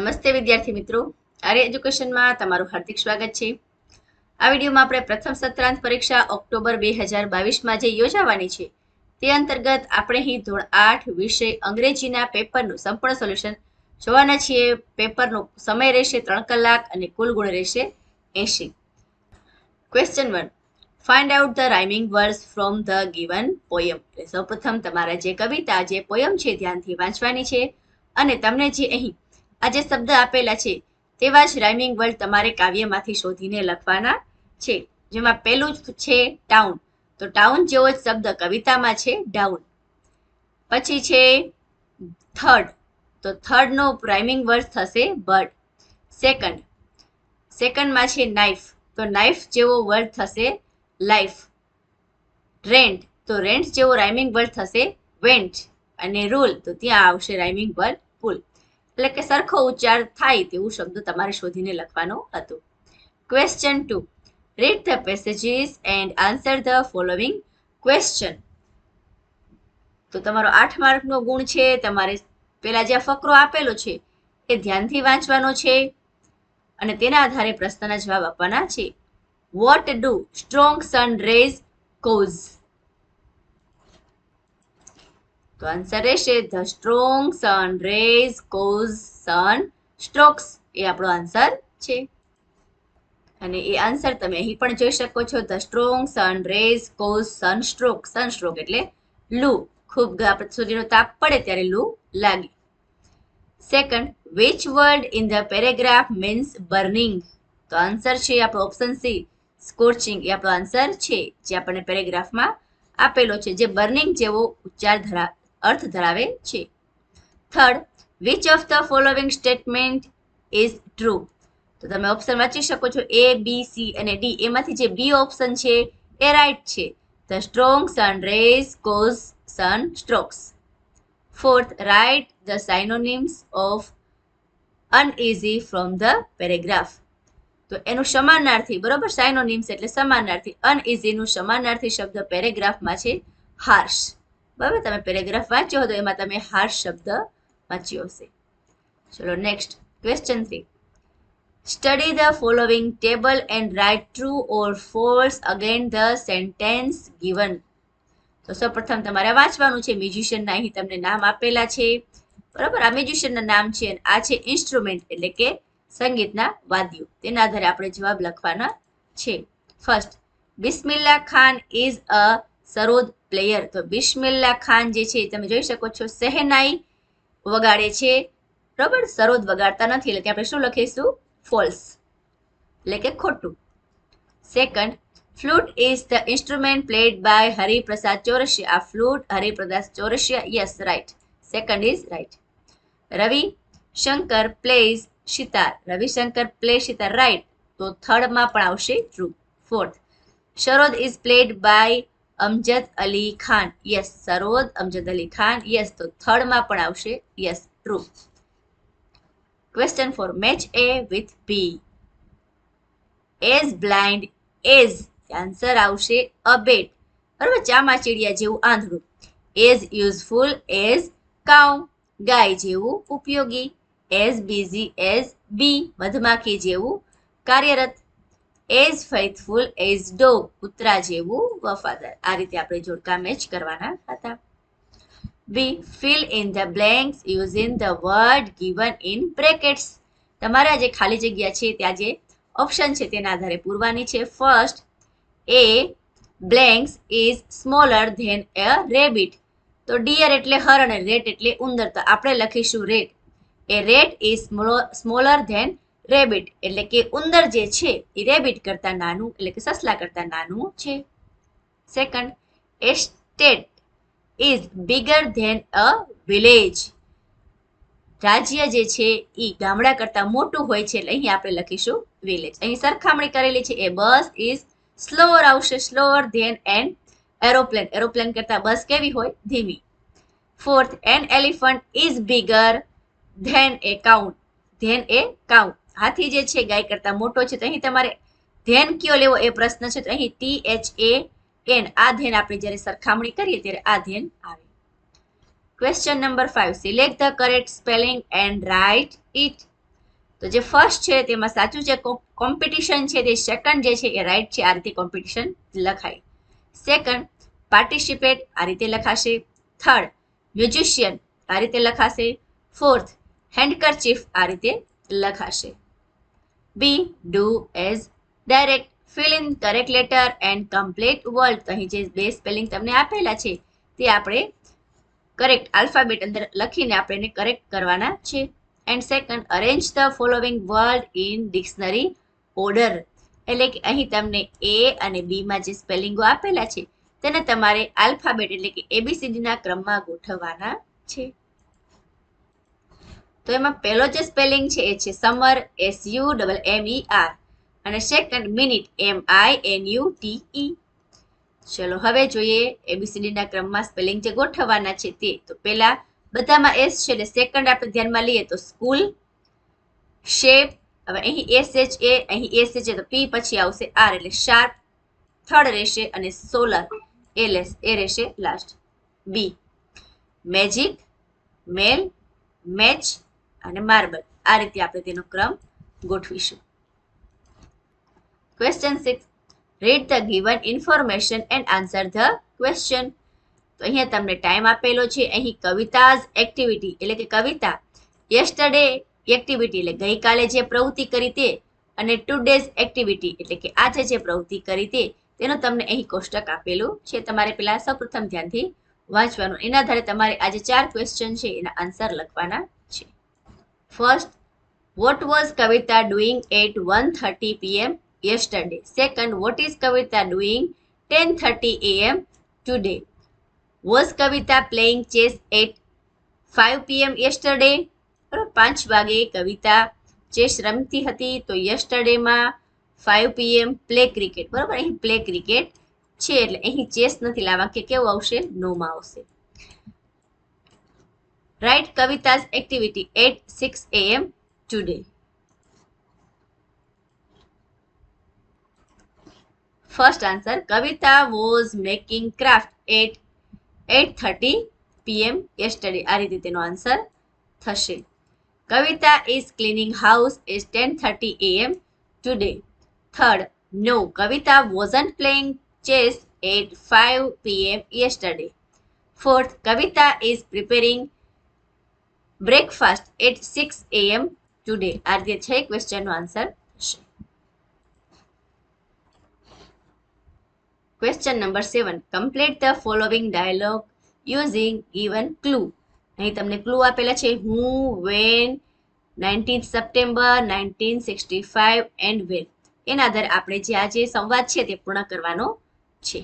નમસ્તે વિદ્યાર્થી મિત્રો, આર્ય એજ્યુકેશનમાં તમારું હાર્દિક સ્વાગત છે। આ વિડીયોમાં આપણે પ્રથમ સત્રાંત પરીક્ષા ઓક્ટોબર 2022માં જે યોજાવાની છે તે અંતર્ગત આપણે અહીં ધોરણ 8 વિષય અંગ્રેજીના પેપરનું સંપૂર્ણ સોલ્યુશન જોવાના છીએ। પેપરનો સમય રહેશે 3 કલાક અને કુલ ગુણ રહેશે 80। Question 1, find out the rhyming words from the given poem. એટલે સૌપ્રથમ તમારા જે કવિતા જે પોયમ છે ધ્યાનથી વાંચવાની છે અને તમને જે અહીં આજે શબ્દ આપેલા છે તેવા જ રાઇમિંગ વર્ડ તમારે કાવ્યમાંથી શોધીને લખવાના છે। જેમાં પહેલું છે ટાઉન, તો ટાઉન જેવો જ શબ્દ કવિતામાં છે ડાઉન। પછી છે થર્ડ, તો થર્ડ નો રાઇમિંગ વર્ડ થશે બર્ડ। સેકન્ડમાં છે નાઇફ, તો નાઇફ જેવો વર્ડ થશે લાઇફ। રેન્ટ, તો રેન્ટ જેવો રાઇમિંગ વર્ડ થશે વેન્ટ। અને રૂલ, તો ત્યાં આવશે રાઇમિંગ વર્ડ પુલ। એટલે કે સરખો ઉચ્ચાર થાય તેવું શબ્દ તમારે શોધીને લખવાનો હતો। Question 2, read the passages and answer the following question. તો તમારો 8 માર્કનો ગુણ છે, તમારે પહેલા જે ફકરો આપેલો છે એ ધ્યાનથી વાંચવાનો છે અને તેના આધારે પ્રશ્નના જવાબ આપવાના છે। What do strong sun rays cause? તો આન્સર રહેશે the strong sun rays cause sun strokes. એ આપણો આન્સર છે અને એ આન્સર તમે અહીં પણ જોઈ શકો છો। The strong sun rays cause sun stroke, sun stroke એટલે લૂ, ખૂબ સુધીનો તાપ પડે ત્યારે લૂ લાગે। Second, which word in the paragraph means burning? તો આન્સર છે આપણો ઓપ્શન સી સ્કોર્ચિંગ। એ આપણો આન્સર છે જે આપણને પેરેગ્રાફમાં આપેલો છે જે બર્નિંગ જેવો ઉચ્ચાર અર્થ ધરાવે છે। Third, which of the following statement is true? તો તમે ઓપ્શન વાંચી શકો છો એ, બી, સી અને ડી। એમાંથી જે બી ઓપ્શન છે એ રાઈટ છે, the strong sun rays cause sun strokes. Fourth, write the synonyms of uneasy from the paragraph. તો એનું સમાનાર્થી, બરોબર, સાઇનોનિમ્સ એટલે સમાનાર્થી, અનઇઝીનું સમાનાર્થી શબ્દ પેરેગ્રાફમાં છે હાર્શ। બરાબર, તમે પેરેગ્રાફ વાંચ્યો હતો એમાં તમે હાર્શ શબ્દ વાંચ્યો હશે। ચલો next, question 3, study the following table and write true or false again the sentence given. તો સૌપ્રથમ તમારે વાંચવાનું છે મ્યુઝિશિયનના, અહીં તમને નામ આપેલા છે, બરાબર, આ મ્યુઝિશિયનના નામ છે અને આ છે ઇન્સ્ટ્રુમેન્ટ એટલે કે સંગીતના વાદ્યો, તેના આધારે આપણે જવાબ લખવાના છે। First, Bismillah Khan is a sarod player. તો બિસ્મિલ્લા ખાન જે છે તમે જોઈ શકો છો શહેનાઈ વગાડે છે, બરાબર, સરોદ વગાડતા નથી, એટલે આપણે શું લખીશું ફોલ્સ એટલે કે ખોટું। Second, flute is the instrument played by Hariprasad Chaurasia. આ flute Hariprasad Chaurasia, yes right, second is right. Ravi Shankar plays sitar, Ravishankar play sitar, right, તો થર્ડમાં પણ આવશે true. Fourth, sarod is played by Amjad Ali Khan, yes, sarod Amjad Ali Khan, yes, તો થર્ડમાં પણ આવશે yes, true. Question 4, match A with B, as blind as, answer આવશે અબેટ, બરાબર, ચામાચીડિયા જેવું આંધળું। એઝ યુઝફુલ એઝ કાઉ, ગાય જેવું ઉપયોગી। as busy as bee, મધમાખી જેવું કાર્યરત। as faithful as dog, કૂતરા જેવું વફાદાર। આ રીતે આપણે જોડકા મેચ કરવાના હતા। b, fill in the blanks using the word given in brackets। તમારા જે ખાલી જગ્યા છે ત્યાં જે ઓપ્શન છે તેના આધારે પૂરવાની છે। First, a blanks is smaller than a rabbit। તો deer એટલે હરણ, rat એટલે ઉંદર, તો આપણે લખીશું rat। A rat is smaller than rabbit, એટલે કે ઉંદર જે છે એ રેબિટ કરતાં નાનું, એટલે કે સસલા કરતાં નાનું છે। Second, a state is bigger than a village। રાજ્ય જે છે એ ગામડા કરતાં મોટું હોય છે, એટલે અહીં આપણે લખીશું વિલેજ। અહીં સરખામણી કરેલી છે, એ બસ is slower આવશે, slower than an aeroplane। Aeroplane કરતાં બસ કેવી હોય, ધીમી। Fourth, an elephant is bigger than a count, than a cow, હાથી જે છે ગાય કરતાં મોટો છે, તો અહીં તમારે ધેન કયો લેવો એ પ્રશ્ન છે, તો અહીં THAN, આ ધેન આપણે જ્યારે સરખામણી કરીએ ત્યારે આ ધેન આવે। Question number 5, select the correct spelling and write it. તો જે ફર્સ્ટ છે તેમાં સાચું છે કોમ્પિટિશન છે તે સેકન્ડ જે છે એ રાઈટ છે. આ રીતે કોમ્પિટિશન લખાય. સેકન્ડ પાર્ટિસિપેટ આ રીતે લખાશે. થર્ડ મ્યુઝિશિયન આ રીતે લખાશે. ફોર્થ હેન્ડકરચીફ આ રીતે લખાશે. B do as direct fill in correct letter and complete word. અહીં જે બે સ્પેલિંગ તમને આપેલા છે તે આપણે કરેક્ટ આલ્ફાબેટ અંદર લખીને આપણે એને કરેક્ટ કરવાના છે. And second arrange the following word in dictionary order. એટલે કે અહીં તમને એ અને બીમાં જે સ્પેલિંગો આપેલા છે તેને તમારે આલ્ફાબેટ એટલે કે એબીસીડીના ક્રમમાં ગોઠવવાના છે. તો એમાં પહેલો જે સ્પેલિંગ છે એ છે સમર, SUMMER, અને સેકન્ડ મિનિટ, MINUTE. ચલો હવે જોઈએ એબીસીડીના ક્રમમાં સ્પેલિંગ જે ગોઠવવાના છે તે. તો પહેલા બધામાં એસ છે એટલે સેકન્ડ આપણે ધ્યાનમાં લઈએ તો સ્કૂલ, શેપ. હવે અહીં SHA, અહીં SH તો P પછી આવશે R એટલે શાર્પ. થર્ડ રહેશે અને સોલર LS એ રહેશે last. B magic, mail, match અને માર્બલ. આ રીતે આપણે તેનો ક્રમ ગોઠવીશું. Question 6. Read the given information and answer the question. તો અહીંયા તમને ટાઈમ આપેલો છે. અહીં કવિતાઝ એક્ટિવિટી એટલે કે કવિતા, યસ્ટરડે એક્ટિવિટી એટલે ગઈકાલે જે પ્રવૃત્તિ કરી તે, અને ટુડેઝ એક્ટિવિટી એટલે કે આજે જે પ્રવૃત્તિ કરી તે, તેનો તમને અહીં કોષ્ટક આપેલું છે. તમારે પહેલા સૌપ્રથમ ધ્યાનથી વાંચવાનું. એના આધારે તમારે આજે 4 ક્વેશ્ચન છે એના આન્સર લખવાના છે. First, what was Kavita doing at 1:30 PM yesterday? Second, what is Kavita doing 10:30 AM today? Was Kavita playing chess at 5 PM yesterday? 5 વાગે કવિતા ચેસ રમતી હતી. તો yesterday માં 5 PM play cricket. બરાબર, અહીં play cricket છે એટલે અહીં ચેસ નથી લાવવા કે કેવું આવશે, નો માં આવશે. Write Kavita's activity at 6 AM today. First answer, Kavita was making craft at 8:30 PM yesterday. આ રીતે તેનો આન્સર થશે. Kavita is cleaning house at 10:30 AM today. Third, no, Kavita wasn't playing chess at 5 PM yesterday. Fourth, Kavita is preparing breakfast at 6 AM today. આ રીતે છે ક્વેશ્ચનનો answer. Question number 7. Complete the following dialogue using given clue. અહીં તમને clue આપેલા છે. હું, when, 19 September 1965 and when. એના આધારે આપણે જે આ જે સંવાદ છે તે પૂર્ણ કરવાનો છે.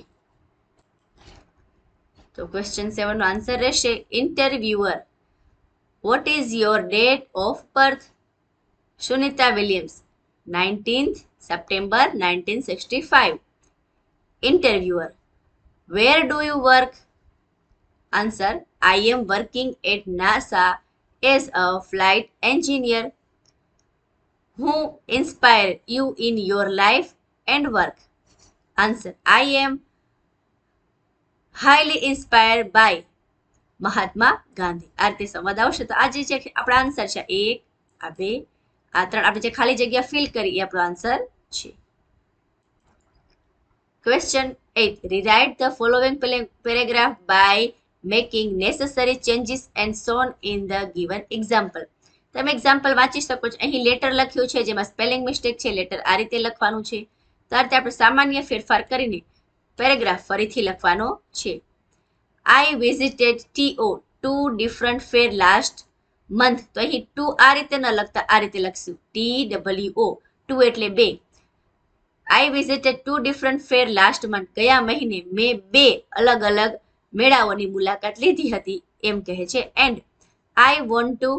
તો ક્વેશ્ચન 7 નો આન્સર રહેશે interviewer. What is your date of birth? Sunita Williams, 19 September 1965. Interviewer, where do you work? Answer, I am working at NASA as a flight engineer. Who inspired you in your life and work? Answer, I am highly inspired by Mahatma Gandhi. આ રીતે સંવાદ આવશે. તો આજે જે આપણો answer છે 1, આ 2, આ 3 આપણે જે ખાલી જગ્યા ફિલ કરી એ આપણો આન્સર છે. Question 8. Rewrite the following paragraph by making necessary changes and shown in the given example. તમે એક્ઝામ્પલ વાંચી શકો છો. અહીં લેટર લખ્યું છે જેમાં સ્પેલિંગ મિસ્ટેક છે. લેટર આ રીતે લખવાનું છે. તો આ રીતે આપણે સામાન્ય ફેરફાર કરીને પેરેગ્રાફ ફરીથી લખવાનો છે. I visited two different fair last month. તો અહીં two આ રીતે ન લખતા આ રીતે લખશું TWO. 2 એટલે 2. I visited two different fair last month. ગયા મહિને મેં 2 અલગ અલગ મેળાઓની મુલાકાત લીધી હતી એમ કહે છે. And I want to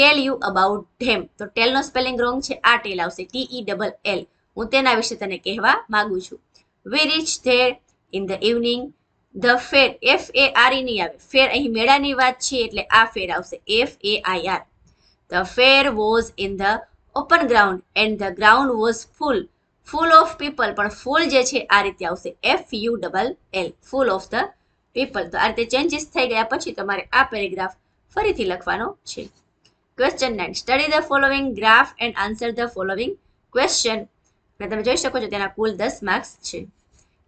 tell you about them. તો tell નો સ્પેલિંગ રોંગ છે. આ tell આવશે TELL. હું તેના વિશે તને કહેવા માંગુ છું. We reached there in the evening. The fair FAIR ની આવે. ફેર અહીં મેળાની વાત છે એટલે આ ફેર આવશે FAIR. The fair was in the open ground and the ground was full. Full of people, પણ full જે છે આ રીતે આવશે FULL, full of the people. તો આ રીતે ચેન્જીસ થઈ ગયા પછી તમારે આ પેરેગ્રાફ ફરીથી લખવાનો છે. Question 9. Study the following graph and answer the following question. તમે જોઈ શકો છો તેના કુલ 10 માર્ક્સ છે.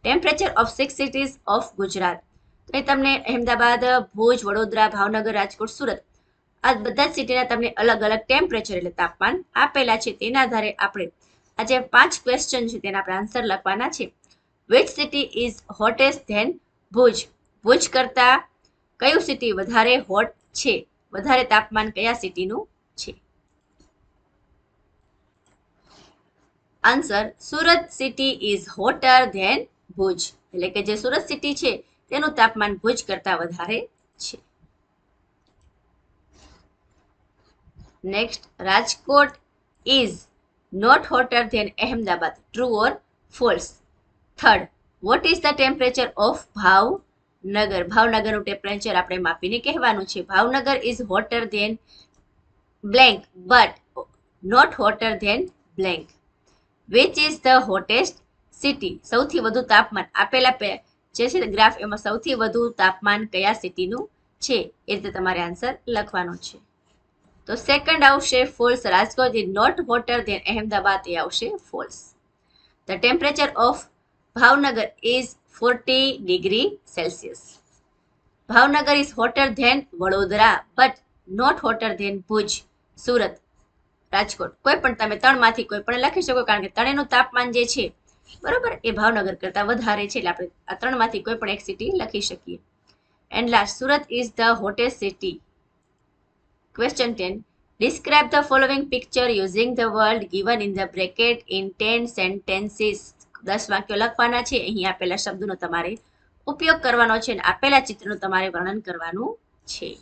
Temperature of 6 cities of Gujarat. તો અહીં તમને અમદાવાદ, ભુજ, વડોદરા, ભાવનગર, રાજકોટ, સુરત આ બધા સિટીના તમને અલગ અલગ ટેમ્પરેચર એટલે તાપમાન આપેલા છે. તેના આધારે આપણે આ જે 5 ક્વેશ્ચન છે તેના પર આન્સર લખવાના છે. Which city is hottest than Bhuj? Bhuj કરતા કયું સિટી વધારે હોટ છે? વધારે તાપમાન કયા સિટીનું છે? Answer, Surat city is hotter than Bhuj. એટલે કે જે સુરત સિટી છે તેનું તાપમાન ભુજ કરતાં વધારે છે. Next, Rajkot is not hotter than Ahmedabad. True or false? Third, what is the temperature of Bhavnagar? ભાવનગરનું ટેમ્પરેચર આપણે માપીને કહેવાનું છે. Bhavnagar is hotter than blank but not hotter than blank. Which is the hottest city? સૌથી વધુ તાપમાન આપેલા જે છે ગ્રાફ એમાં સૌથી વધુ તાપમાન કયા સિટીનું છે એ રીતે તમારે આન્સર લખવાનો છે. તો સેકન્ડ આવશે false. Rajkot is not hotter than Ahmedabad એ આવશે false. The temperature of Bhavnagar is 40°C. Bhavnagar is hotter than Vadodara but not hotter than Bhuj, Surat, Rajkot. કોઈ પણ તમે ત્રણમાંથી કોઈ પણ લખી શકો કારણ કે ત્રણેયનું તાપમાન જે છે બરોબર એ ભાવનગર કરતાં વધારે છે એટલે આપણે આ ત્રણમાંથી કોઈ પણ એક સિટી લખી શકીએ. And last, Surat is the hottest city. Question 10. Describe the following picture using the word given in the bracket in 10 sentences. 10 વાક્યો લખવાના છે. અહીં આપેલા શબ્દનો તમારે ઉપયોગ કરવાનો છે અને આપેલા ચિત્રનું તમારે વર્ણન કરવાનું છે.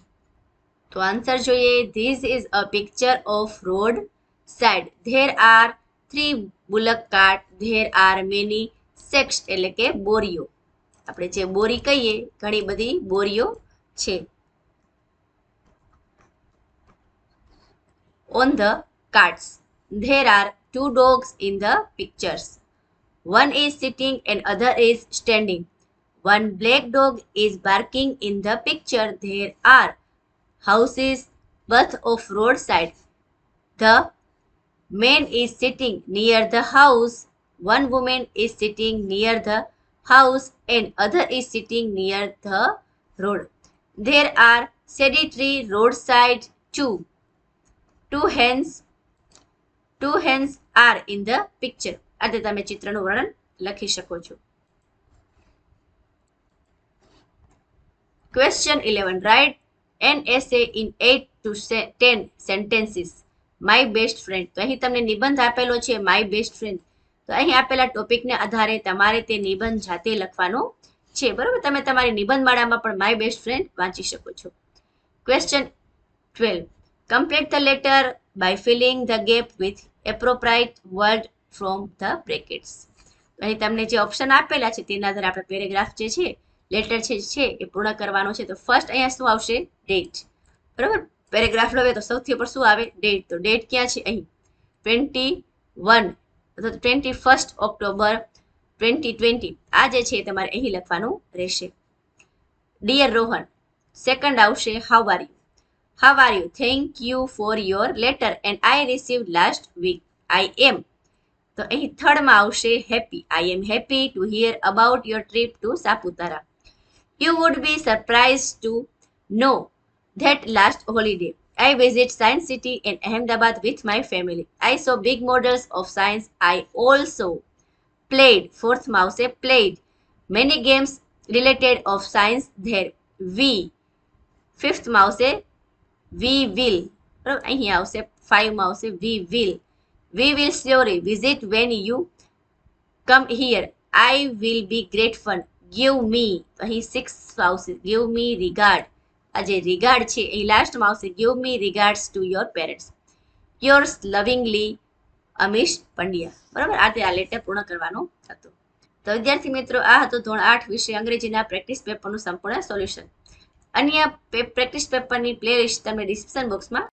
તો આન્સર જોઈએ. This is a picture of road side. There are 3 bullock cart. There are many sacks. એટલે કે બોરીઓ, આપણે જે બોરી કહીએ ઘણી બધી બોરીઓ છે. On the carts there are 2 dogs in the pictures. One is sitting and other is standing. One black dog is barking in the picture. There are houses birth of roadside. The man is sitting near the house. One woman is sitting near the house and other is sitting near the road. There are sedentary roadside too. Two hens are in the picture. આજે તમે ચિત્રનું વર્ણન લખી શકો છો. Question 11. Write an essay in 8 to 10 sentences. My best friend. તો અહીં તમને નિબંધ આપેલો છે માય બેસ્ટ ફ્રેન્ડ. તો અહીં આપેલા ટોપિકને આધારે તમારે તે નિબંધ જાતે લખવાનો છે. બરાબર, તમે તમારી નિબંધ માળામાં પણ માય બેસ્ટ ફ્રેન્ડ વાંચી શકો છો. Question 12. Complete the letter by filling the gap with appropriate word from the brackets. અહીં તમને જે ઓપ્શન આપેલા છે તેના આધારે આપણે પેરેગ્રાફ જે છે લેટર છે એ પૂર્ણ કરવાનો છે. તો ફર્સ્ટ અહીંયા શું આવશે? ડેટ. બરાબર, પેરેગ્રાફ લઈએ તો સૌથી ઉપર શું આવે? ડેટ. તો ડેટ ક્યાં છે? અહીં 21 અથવા 21 ઓક્ટોબર 2020 આ જે છે તમારે અહીં લખવાનું રહેશે. ડિયર રોહન. સેકન્ડ આવશે how are you. How are you? Thank you for your letter and I receive last week. I am. તો અહીં થર્ડમાં આવશે happy. I am happy to hear about your trip to Saputara. You would be surprised to know that last holiday I visit Science City in Ahmedabad with my family. I saw big models of science. I also played, fourth mouse played, many games related of science there. We, fifth mouse we will. અહીં આવશે 5 mouse we will surely visit when you come here. I will be grateful. Give me. અહીં 6 આવશે give me regard. આજે regard છે અહીં લાસ્ટમાં આવશે give me regards to your parents. Yours lovingly Amish Pandya. બરાબર, આ તે આ લેટર પૂર્ણ કરવાનો હતો. તો વિદ્યાર્થી મિત્રો, આ હતો ધોરણ 8 વિષય અંગ્રેજીના પ્રેક્ટિસ પેપરનું સંપૂર્ણ સોલ્યુશન. અન્ય પ્રેક્ટિસ પેપરની પ્લેલિસ્ટ તમને ડિસ્ક્રિપ્શન બોક્સમાં